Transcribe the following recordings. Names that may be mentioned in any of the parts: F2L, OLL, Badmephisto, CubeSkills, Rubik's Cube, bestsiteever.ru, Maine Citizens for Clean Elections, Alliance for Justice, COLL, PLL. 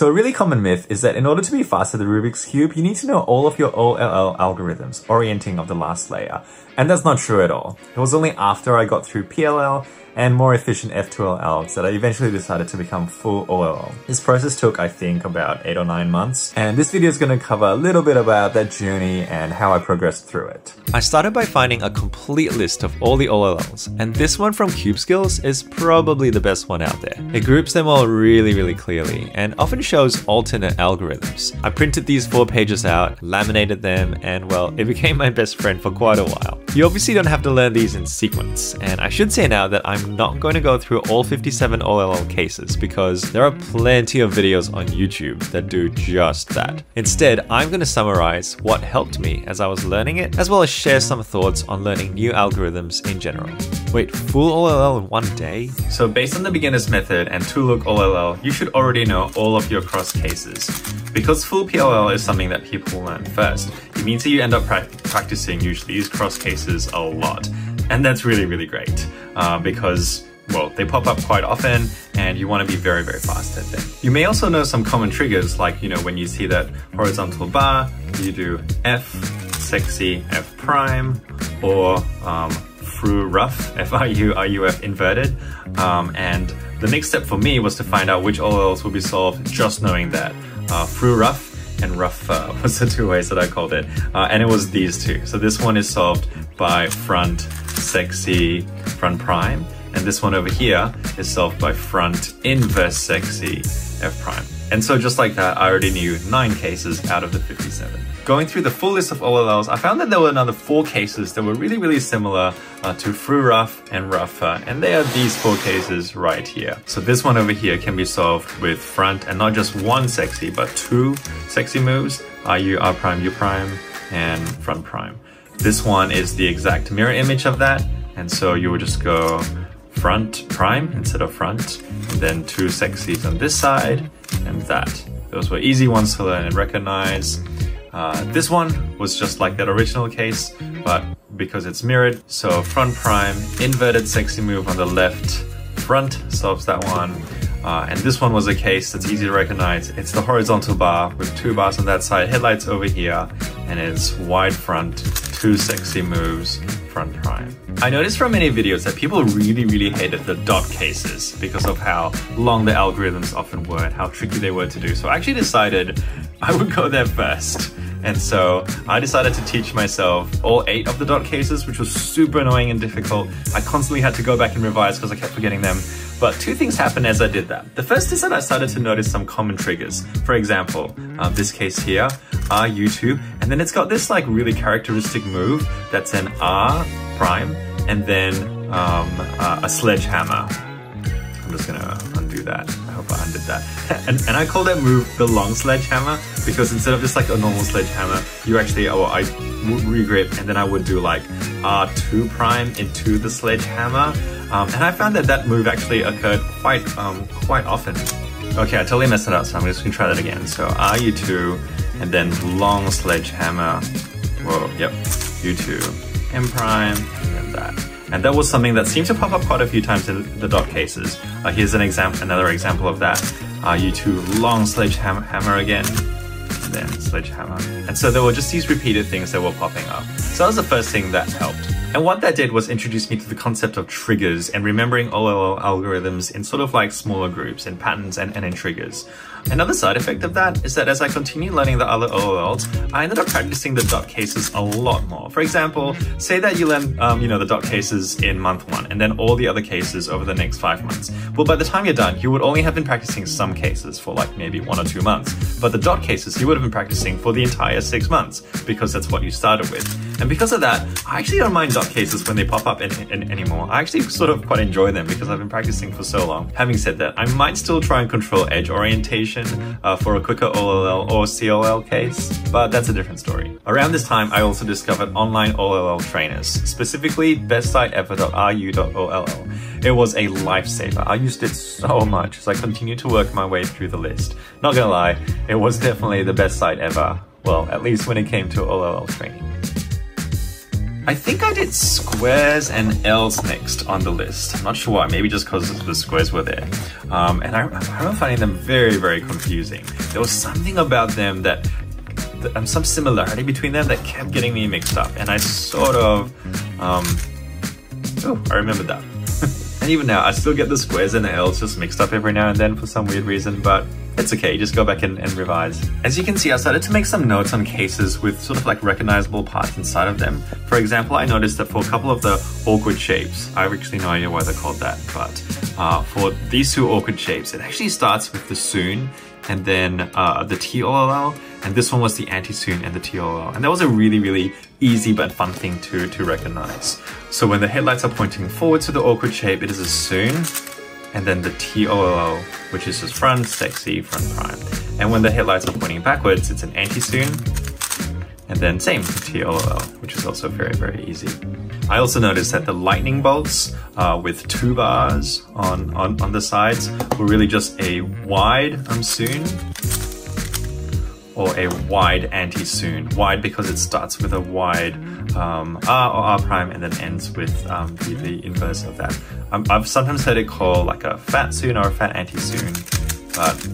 So a really common myth is that in order to be fast at the Rubik's Cube, you need to know all of your OLL algorithms, orienting of the last layer. And that's not true at all. It was only after I got through PLL and more efficient F2L algs that I eventually decided to become full OLL. This process took, I think, about 8 or 9 months. And this video is going to cover a little bit about that journey and how I progressed through it. I started by finding a complete list of all the OLLs, and this one from CubeSkills is probably the best one out there. It groups them all really clearly and often shows alternate algorithms. I printed these 4 pages out, laminated them, and well, it became my best friend for quite a while. You obviously don't have to learn these in sequence, and I should say now that I'm not going to go through all 57 OLL cases because there are plenty of videos on YouTube that do just that. Instead, I'm going to summarize what helped me as I was learning it, as well as share some thoughts on learning new algorithms in general. Wait, full OLL in 1 day? So based on the beginner's method and 2-look OLL, you should already know all of your cross cases. Because full PLL is something that people learn first, it means that you end up practicing usually these cross cases a lot. And that's really great because, well, they pop up quite often and you want to be very fast at them. You may also know some common triggers, like, you know, when you see that horizontal bar, you do F, sexy, F prime, or fru rough, F-R-U-R-U-F inverted. And the next step for me was to find out which OLLs will be solved just knowing that. Fru rough and rough fur was the 2 ways that I called it. And it was these 2. So this one is solved by front, sexy, front prime. And this one over here is solved by front, inverse, sexy, F prime. And so just like that, I already knew 9 cases out of the 57. Going through the full list of OLLs, I found that there were another 4 cases that were really similar to fru rough and rough fur. And they are these 4 cases right here. So this one over here can be solved with front and not just 1 sexy, but 2 sexy moves, RU, R prime, U prime, and front prime. This one is the exact mirror image of that. And so you would just go front prime instead of front, and then 2 sexies on this side, and that. Those were easy ones to learn and recognize. This one was just like that original case, but because it's mirrored, so front prime, inverted sexy move on the left, front solves that one. And this one was a case that's easy to recognize. It's the horizontal bar with 2 bars on that side, headlights over here, and it's wide front, 2 sexy moves, front prime. I noticed from many videos that people really hated the dot cases because of how long the algorithms often were and how tricky they were to do. So I actually decided I would go there first. And so I decided to teach myself all 8 of the dot cases, which was super annoying and difficult. I constantly had to go back and revise because I kept forgetting them. But 2 things happened as I did that. The first is that I started to notice some common triggers. For example, this case here, R, U2, and then it's got this like really characteristic move that's an R prime, and then a sledgehammer. I'm just gonna undo that. I hope I undid that. and I call that move the long sledgehammer because instead of just like a normal sledgehammer, you actually, I would regrip and then I would do like R2 prime into the sledgehammer. And I found that that move actually occurred quite often. Okay, I totally messed it up, so I'm just gonna try that again. So RU2 and then long sledgehammer. Whoa, yep, U2. M prime, and that. And that was something that seemed to pop up quite a few times in the dot cases. Here's an example, another example of that. U2 long sledgehammer again, and then sledgehammer. And so there were just these repeated things that were popping up. So that was the first thing that helped. And what that did was introduce me to the concept of triggers and remembering OLL algorithms in sort of like smaller groups and patterns and in triggers. Another side effect of that is that as I continued learning the other OLLs, I ended up practicing the dot cases a lot more. For example, say that you learn, you know, the dot cases in month 1 and then all the other cases over the next 5 months. Well, by the time you're done, you would only have been practicing some cases for like maybe 1 or 2 months. But the dot cases you would have been practicing for the entire 6 months because that's what you started with. And because of that, I actually don't mind dot cases when they pop up anymore. I actually sort of quite enjoy them because I've been practicing for so long. Having said that, I might still try and control edge orientation for a quicker OLL or COL case, but that's a different story. Around this time, I also discovered online OLL trainers, specifically bestsiteever.ru.OLL. It was a lifesaver. I used it so much as I continued to work my way through the list. Not gonna lie, it was definitely the best site ever. Well, at least when it came to OLL training. I think I did squares and L's next on the list. I'm not sure why, maybe just because the squares were there. And I remember finding them very, very confusing. There was something about them that, some similarity between them that kept getting me mixed up. And I sort of, I remember that. And even now, I still get the squares and the L's just mixed up every now and then for some weird reason, but it's okay, just go back and revise. As you can see, I started to make some notes on cases with sort of like recognizable parts inside of them. For example, I noticed that for a couple of the awkward shapes, I have actually no idea why they're called that, but for these two awkward shapes, it actually starts with the soon and then the TOLL, and this one was the anti-soon and the TOLL. And that was a really, really easy but fun thing to recognize. So when the headlights are pointing forward to the awkward shape, it is a soon, and then the TOLL, which is just front, sexy, front prime. And when the headlights are pointing backwards, it's an anti-soon, and then same, TOLL, which is also very, very easy. I also noticed that the lightning bolts with two bars on the sides were really just a wide soon, or a wide anti-soon. Wide because it starts with a wide R or R prime and then ends with the inverse of that. I've sometimes heard it called like a fat soon or a fat anti-soon, but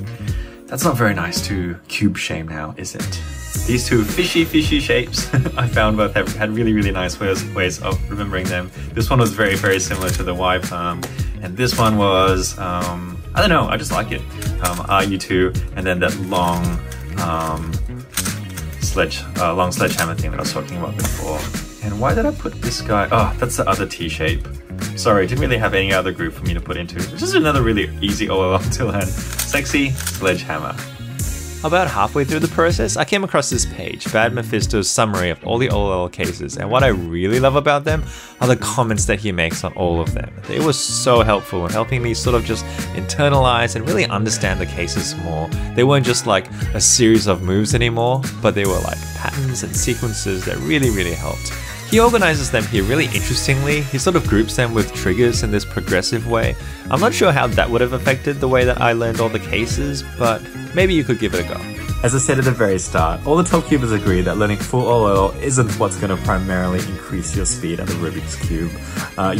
that's not very nice to cube shame now, is it? These two fishy shapes I found both had really, really nice ways of remembering them. This one was very, very similar to the Y palm, and this one was, I don't know, I just like it. RU2, and then that long, long sledgehammer thing that I was talking about before. And why did I put this guy? Oh, that's the other T shape. Sorry, I didn't really have any other group for me to put into. This is another really easy OLL to learn. Sexy sledgehammer. About halfway through the process, I came across this page, Badmephisto's summary of all the OLL cases, and what I really love about them are the comments that he makes on all of them. It was so helpful in helping me sort of just internalize and really understand the cases more. They weren't just like a series of moves anymore, but they were like patterns and sequences that really, really helped. He organizes them here really interestingly. He sort of groups them with triggers in this progressive way. I'm not sure how that would have affected the way that I learned all the cases, but maybe you could give it a go. As I said at the very start, all the top cubers agree that learning full OLL isn't what's going to primarily increase your speed at the Rubik's Cube.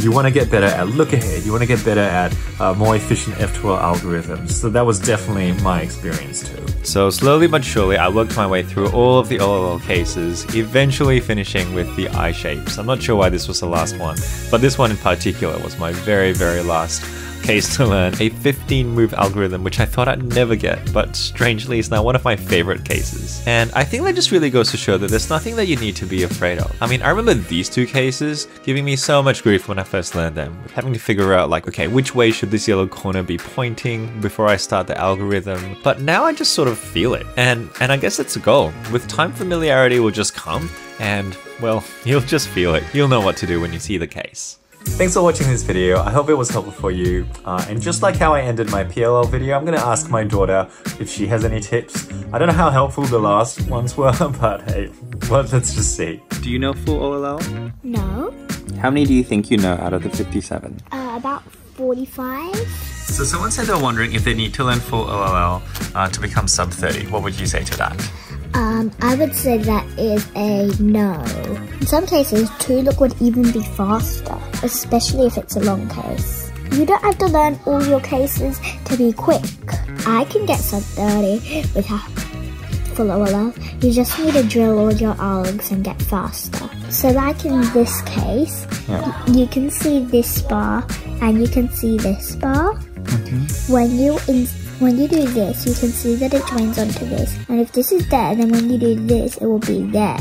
You want to get better at look ahead, you want to get better at more efficient F2L algorithms, so that was definitely my experience too. So slowly but surely I worked my way through all of the OLL cases, eventually finishing with the eye shapes. I'm not sure why this was the last one, but this one in particular was my very, very last case to learn, a 15-move algorithm, which I thought I'd never get, but strangely is now one of my favorite cases. And I think that just really goes to show that there's nothing that you need to be afraid of. I mean, I remember these two cases giving me so much grief when I first learned them, having to figure out like, okay, which way should this yellow corner be pointing before I start the algorithm? But now I just sort of feel it. And I guess that's the goal. With time, familiarity will just come, and well, you'll just feel it. You'll know what to do when you see the case. Thanks for watching this video, I hope it was helpful for you, and just like how I ended my PLL video, I'm going to ask my daughter if she has any tips. I don't know how helpful the last ones were, but hey, well, let's just see. Do you know full OLL? No. How many do you think you know out of the 57? About 45. So someone said they're wondering if they need to learn full OLL to become sub 30, what would you say to that? I would say that is a no. In some cases, two look would even be faster, especially if it's a long case. You don't have to learn all your cases to be quick. I can get sub 30 with a full OLL. You just need to drill all your algs and get faster. So like in this case, yeah, you can see this bar and you can see this bar. Mm-hmm. When you do this, you can see that it joins onto this. And if this is there, then when you do this, it will be there.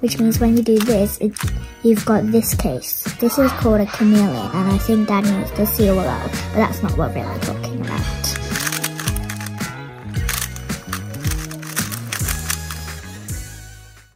Which means when you do this, you've got this case. This is called a chameleon, and I think that means the COLL, but that's not what we're really talking about.